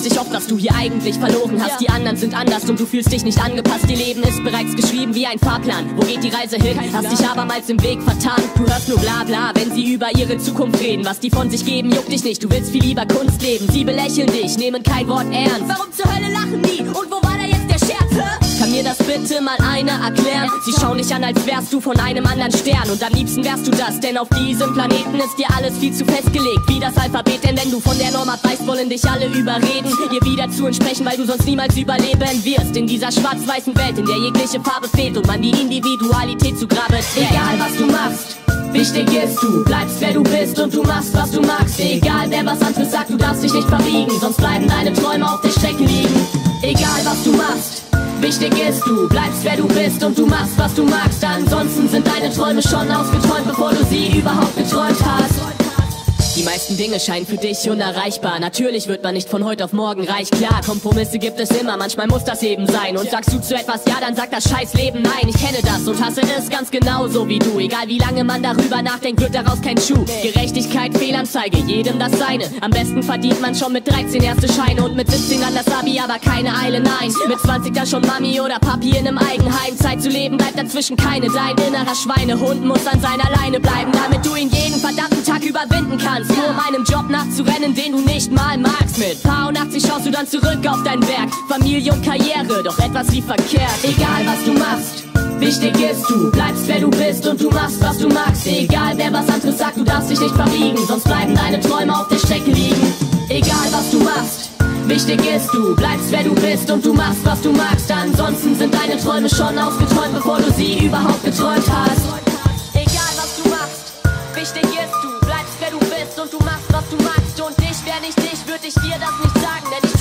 fragst dich oft, was du hier eigentlich verloren hast. Die anderen sind anders und du fühlst dich nicht angepasst. Ihr Leben ist bereits geschrieben wie ein Fahrplan. Wo geht die Reise hin? Hast dich abermals im Weg vertan. Du hörst nur bla bla, wenn sie über ihre Zukunft reden. Was die von sich geben, juckt dich nicht. Du willst viel lieber Kunst leben. Sie belächeln dich, nehmen kein Wort ernst. Warum zur Hölle lachen die? Und wo war da jetzt der Scherz? Hä? Kann mir das bitte mal einer erklären? Sie schauen dich an, als wärst du von einem anderen Stern. Und am liebsten wärst du das, denn auf diesem Planeten ist dir alles viel zu festgelegt. Wie das Alphabet, denn wenn du von der Norm abweichst, wollen dich alle überreden, dir wieder zu entsprechen, weil du sonst niemals überleben wirst. In dieser schwarz-weißen Welt, in der jegliche Farbe fehlt und man die Individualität zu Grabe trägt. Egal was du machst, wichtig ist, du bleibst wer du bist und du machst was du magst. Egal wer was anderes sagt, du darfst dich nicht verbiegen, sonst bleiben deine Träume auf der Strecke liegen. Egal was du machst, wichtig ist, du bleibst wer du bist und du machst was du magst. Ansonsten sind deine Träume schon ausgeträumt, bevor du sie überhaupt geträumt hast. Die meisten Dinge scheinen für dich unerreichbar. Natürlich wird man nicht von heute auf morgen reich, klar. Kompromisse gibt es immer, manchmal muss das eben sein. Und sagst du zu etwas ja, dann sagt das scheiß Leben nein. Ich kenne das und hasse es ganz genauso wie du. Egal wie lange man darüber nachdenkt, wird daraus kein Schuh. Gerechtigkeit, Fehlanzeige, jedem das Seine. Am besten verdient man schon mit 13 erste Scheine. Und mit 17 an das Abi, aber keine Eile, nein. Mit 20 da schon Mami oder Papi in einem Eigenheim. Zeit zu leben bleibt dazwischen keine. Dein innerer Schweinehund muss an seiner Leine bleiben, damit du ihn jeden verdammten Tag überwinden kannst. Nur meinem Job nachzurennen, den du nicht mal magst. Mit Paar und 80 schaust du dann zurück auf dein Werk. Familie und Karriere, doch etwas lief verkehrt. Egal was du machst, wichtig ist, du bleibst wer du bist und du machst was du magst. Egal wer was anderes sagt, du darfst dich nicht verbiegen, sonst bleiben deine Träume auf der Strecke liegen. Egal was du machst, wichtig ist, du bleibst wer du bist und du machst was du magst. Ansonsten sind deine Träume schon ausgeträumt, bevor du sie überhaupt geträumt hast. Und du machst, was du magst, und ich, wer nicht dich, würde ich dir das nicht sagen, denn ich